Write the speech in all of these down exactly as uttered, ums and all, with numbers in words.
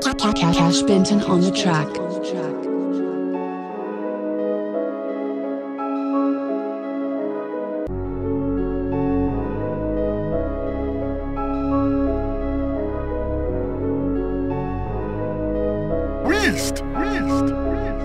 TheCashBenton on the track. Wrist, wrist, wrist.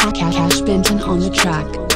TheCashBenton on the track.